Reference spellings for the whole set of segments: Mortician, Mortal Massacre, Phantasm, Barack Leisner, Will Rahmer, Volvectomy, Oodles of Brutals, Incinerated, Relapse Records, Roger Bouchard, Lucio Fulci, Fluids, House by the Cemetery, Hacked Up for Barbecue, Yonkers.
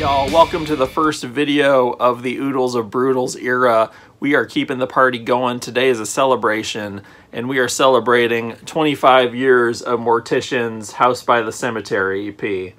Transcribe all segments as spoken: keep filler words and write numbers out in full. y'all, welcome to the first video of the Oodles of Brutals era. We are keeping the party going. Today is a celebration, and we are celebrating twenty-five years of Mortician's House by the Cemetery E P.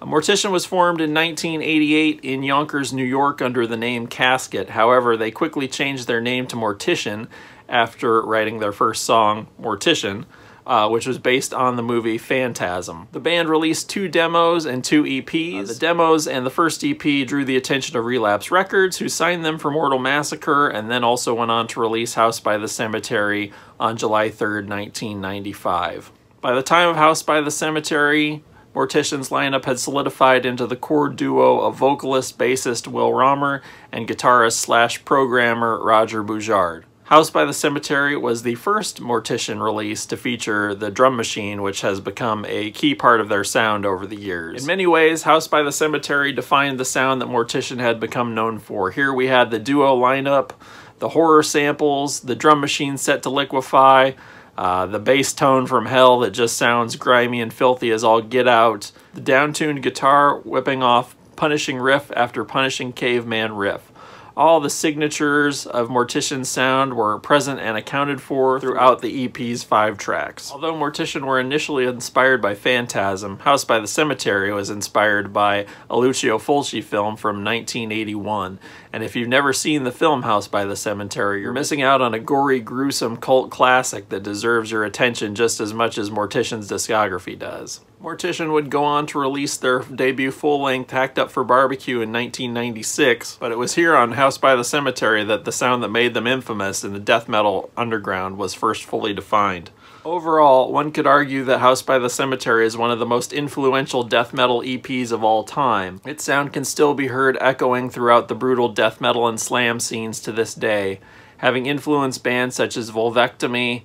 Mortician was formed in nineteen eighty-eight in Yonkers, New York under the name Casket. However, they quickly changed their name to Mortician after writing their first song, Mortician. Uh, which was based on the movie Phantasm. The band released two demos and two E Ps. Uh, the demos and the first E P drew the attention of Relapse Records, who signed them for Mortal Massacre, and then also went on to release House by the Cemetery on July third, nineteen ninety-five. By the time of House by the Cemetery, Mortician's lineup had solidified into the core duo of vocalist, bassist Will Rahmer and guitarist slash programmer Roger Bouchard. House by the Cemetery was the first Mortician release to feature the drum machine, which has become a key part of their sound over the years. In many ways, House by the Cemetery defined the sound that Mortician had become known for. Here we had the duo lineup, the horror samples, the drum machine set to liquefy, uh, the bass tone from hell that just sounds grimy and filthy as all get out, the downtuned guitar whipping off punishing riff after punishing caveman riff. All the signatures of Mortician's sound were present and accounted for throughout the E P's five tracks. Although Mortician were initially inspired by Phantasm, House by the Cemetery was inspired by a Lucio Fulci film from nineteen eighty-one. And if you've never seen the film House by the Cemetery, you're missing out on a gory, gruesome cult classic that deserves your attention just as much as Mortician's discography does. Mortician would go on to release their debut full-length Hacked Up for Barbecue in nineteen ninety-six, but it was here on House by the Cemetery that the sound that made them infamous in the death metal underground was first fully defined. Overall, one could argue that House by the Cemetery is one of the most influential death metal E Ps of all time. Its sound can still be heard echoing throughout the brutal death metal and slam scenes to this day, having influenced bands such as Volvectomy,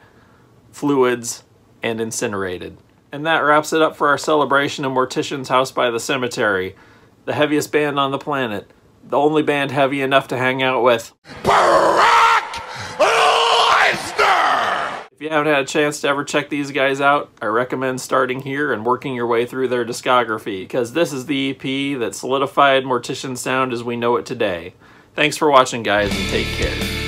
Fluids, and Incinerated. And that wraps it up for our celebration of Mortician's House by the Cemetery. The heaviest band on the planet. The only band heavy enough to hang out with. Barack Leisner! If you haven't had a chance to ever check these guys out, I recommend starting here and working your way through their discography, because this is the E P that solidified Mortician's sound as we know it today. Thanks for watching, guys, and take care.